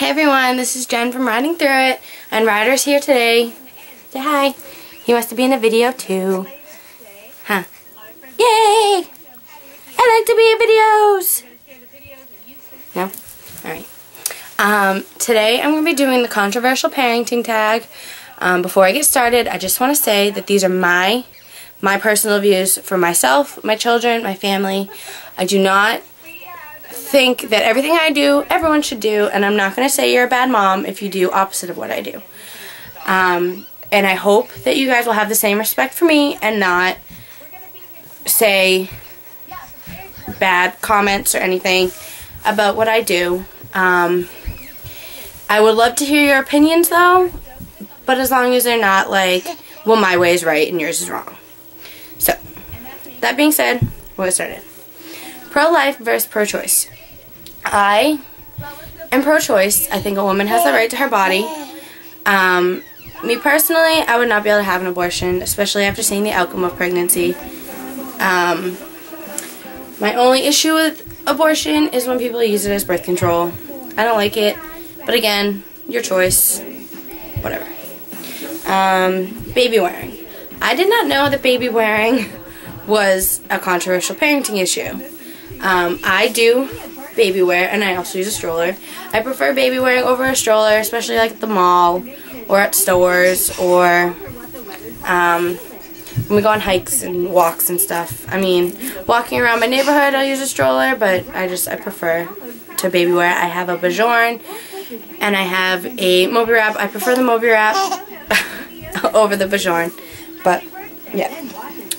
Hey everyone, this is Jen from Riding Through It, and Ryder's here today. Say hi. He wants to be in the video too. Huh. Yay! I like to be in videos! No? Alright. Today I'm going to be doing the controversial parenting tag. Before I get started, I just want to say that these are my personal views for myself, my children, my family. I do not think that everything I do, everyone should do, and I'm not going to say you're a bad mom if you do opposite of what I do. And I hope that you guys will have the same respect for me and not say bad comments or anything about what I do. I would love to hear your opinions though, but as long as they're not like, well, my way is right and yours is wrong. So, that being said, we'll get started. Pro-life versus pro-choice. I am pro-choice. I think a woman has the right to her body. Me personally, I would not be able to have an abortion, especially after seeing the outcome of pregnancy. My only issue with abortion is when people use it as birth control. I don't like it, but again, your choice. Whatever. Baby wearing. I did not know that baby wearing was a controversial parenting issue. I do baby wear, and I also use a stroller. I prefer baby wearing over a stroller, especially like at the mall or at stores or when we go on hikes and walks and stuff. I mean, walking around my neighborhood, I'll use a stroller, but I prefer to baby wear. I have a Bjorn and I have a Moby Wrap. I prefer the Moby Wrap over the Bjorn, but yeah.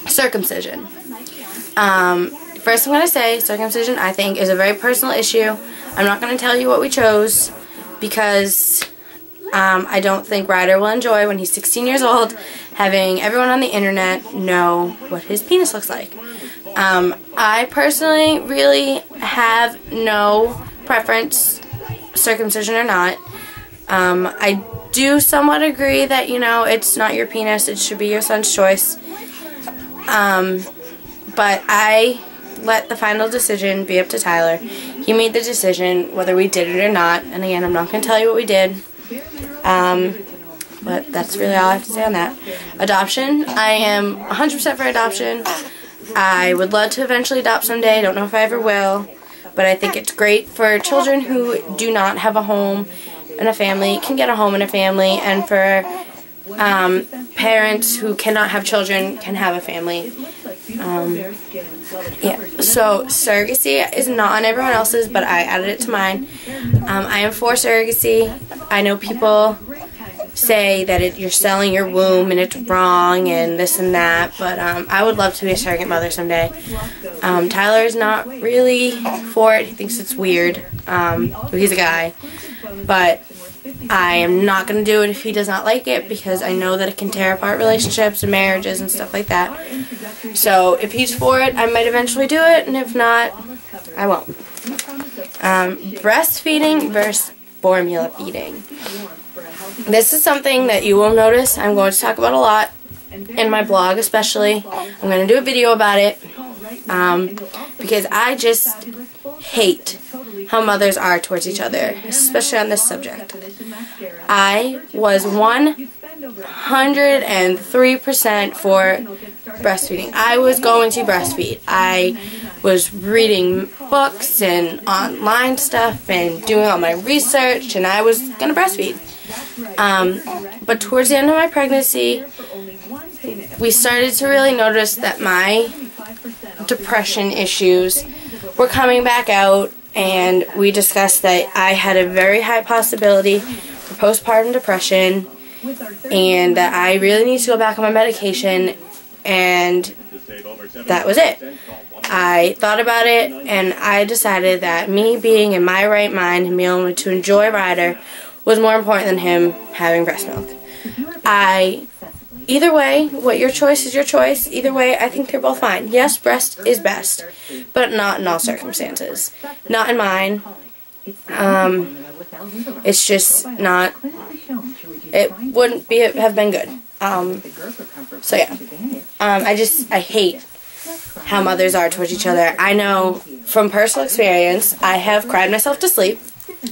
Circumcision. First I'm going to say circumcision I think is a very personal issue. I'm not going to tell you what we chose because I don't think Ryder will enjoy when he's 16 years old having everyone on the internet know what his penis looks like. I personally really have no preference, circumcision or not. I do somewhat agree that, you know, it's not your penis, it should be your son's choice. But I let the final decision be up to Tyler. He made the decision whether we did it or not, and again, I'm not going to tell you what we did, but that's really all I have to say on that. Adoption. I am 100% for adoption. I would love to eventually adopt someday. I don't know if I ever will, but I think it's great for children who do not have a home and a family, can get a home and a family, and for parents who cannot have children can have a family. Yeah, so surrogacy is not on everyone else's, but I added it to mine. I am for surrogacy. I know people say that you're selling your womb and it's wrong and this and that, but I would love to be a surrogate mother someday. Tyler is not really for it. He thinks it's weird. He's a guy, but I am not going to do it if he does not like it, because I know that it can tear apart relationships and marriages and stuff like that. So if he's for it, I might eventually do it, and if not, I won't. Breastfeeding versus formula feeding. This is something that you will notice I'm going to talk about a lot in my blog, especially. I'm going to do a video about it because I just hate how mothers are towards each other, especially on this subject. I was 103% for breastfeeding. I was going to breastfeed. I was reading books and online stuff and doing all my research, and I was going to breastfeed. But towards the end of my pregnancy, we started to really notice that my depression issues were coming back out, and we discussed that I had a very high possibility for postpartum depression and that I really need to go back on my medication, and that was it. I thought about it, and I decided that me being in my right mind and being able to enjoy Ryder was more important than him having breast milk. Either way, what your choice is your choice. Either way, I think they're both fine. Yes, breast is best, but not in all circumstances. Not in mine. It's just not. It wouldn't be have been good. So yeah. I hate how mothers are towards each other. I know from personal experience. I have cried myself to sleep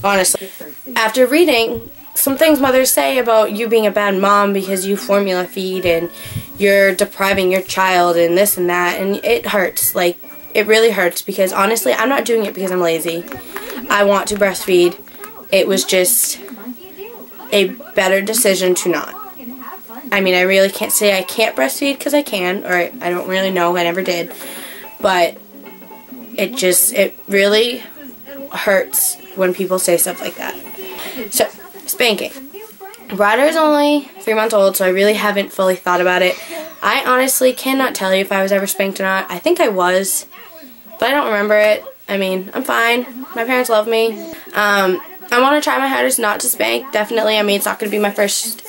honestly. After reading some things mothers say about you being a bad mom because you formula feed and you're depriving your child and this and that, and it hurts. Like, it really hurts, because honestly, I'm not doing it because I'm lazy. I want to breastfeed. It was just a better decision to not. I mean, I really can't say I can't breastfeed, because I can, or I don't really know, I never did. But it really hurts when people say stuff like that. So, spanking. Ryder is only 3 months old, so I really haven't fully thought about it. I honestly cannot tell you if I was ever spanked or not. I think I was, but I don't remember it. I mean, I'm fine. My parents love me. I want to try my hardest not to spank, definitely. I mean, it's not going to be my first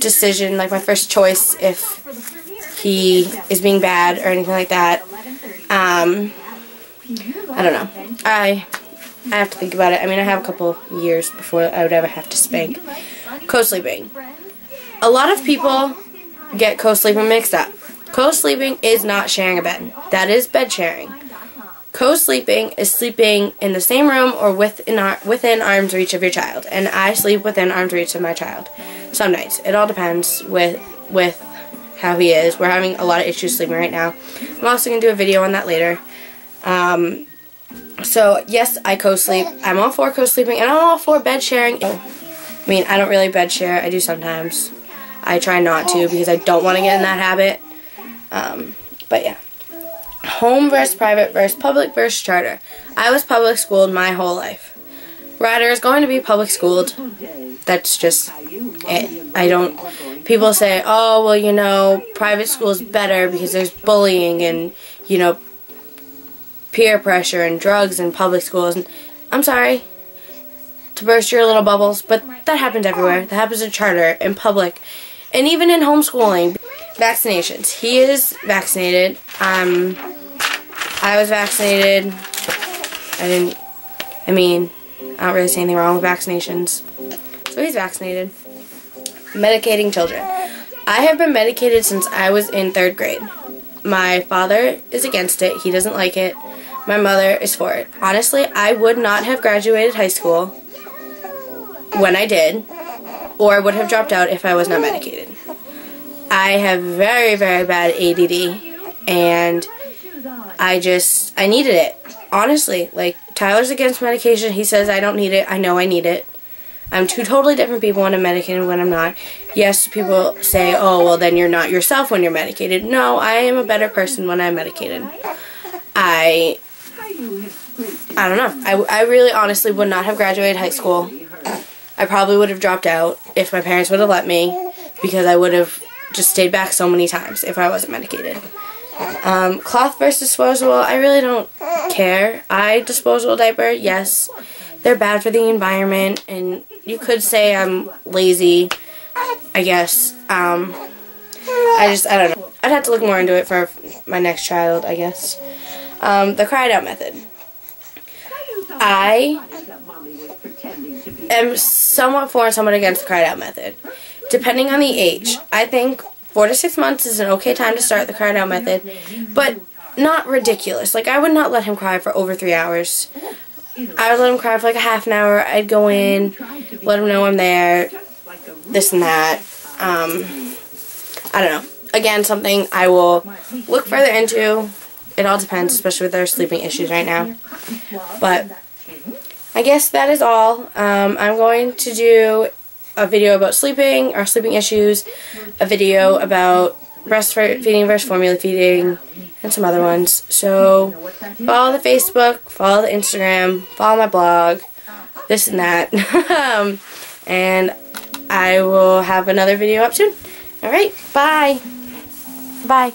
decision, like my first choice, if he is being bad or anything like that. I don't know. I have to think about it. I mean, I have a couple years before I would ever have to spank. Co-sleeping. A lot of people get co-sleeping mixed up. Co-sleeping is not sharing a bed. That is bed sharing. Co-sleeping is sleeping in the same room or within arm's reach of your child. And I sleep within arm's reach of my child some nights. It all depends with how he is. We're having a lot of issues sleeping right now. I'm also going to do a video on that later. So, yes, I co-sleep. I'm all for co-sleeping, and I'm all for bed sharing. I mean, I don't really bed share. I do sometimes. I try not to, because I don't want to get in that habit. But, yeah. Home versus private versus public versus charter. I was public schooled my whole life. Ryder is going to be public schooled. That's just it. I don't... People say, oh, well, you know, private school is better because there's bullying and, you know, peer pressure and drugs in public schools. And I'm sorry to burst your little bubbles, but that happens everywhere. That happens in charter, in public, and even in homeschooling. Vaccinations. He is vaccinated. I was vaccinated. I don't really see anything wrong with vaccinations. So he's vaccinated. Medicating children. I have been medicated since I was in 3rd grade. My father is against it. He doesn't like it. My mother is for it. Honestly, I would not have graduated high school when I did, or would have dropped out if I was not medicated. I have very, very bad ADD, and I needed it. Honestly, like, Tyler's against medication. He says I don't need it. I know I need it. I'm two totally different people when I'm medicated and when I'm not. Yes, people say, oh, well, then you're not yourself when you're medicated. No, I am a better person when I'm medicated. I don't know. I really honestly would not have graduated high school. I probably would have dropped out if my parents would have let me, because I would have just stayed back so many times if I wasn't medicated. Cloth versus disposable, I really don't care. Disposable diaper, yes. They're bad for the environment, and you could say I'm lazy, I guess. I don't know. I'd have to look more into it for my next child, I guess. The cried out method. I am somewhat for and somewhat against the cried out method, depending on the age. I think 4 to 6 months is an okay time to start the cried out method, but not ridiculous. Like, I would not let him cry for over 3 hours. I would let him cry for like a half an hour. I'd go in, let him know I'm there, this and that. I don't know. Again, something I will look further into. It all depends, especially with their sleeping issues right now. But I guess that is all. I'm going to do a video about sleeping, our sleeping issues, a video about breastfeeding versus formula feeding, and some other ones. So, follow the Facebook, follow the Instagram, follow my blog, this and that. And I will have another video up soon. Alright, bye. Bye.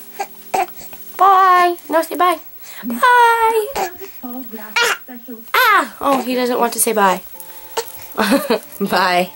Bye. No, say bye. Bye. Ah. Ah. Oh, he doesn't want to say bye. Bye.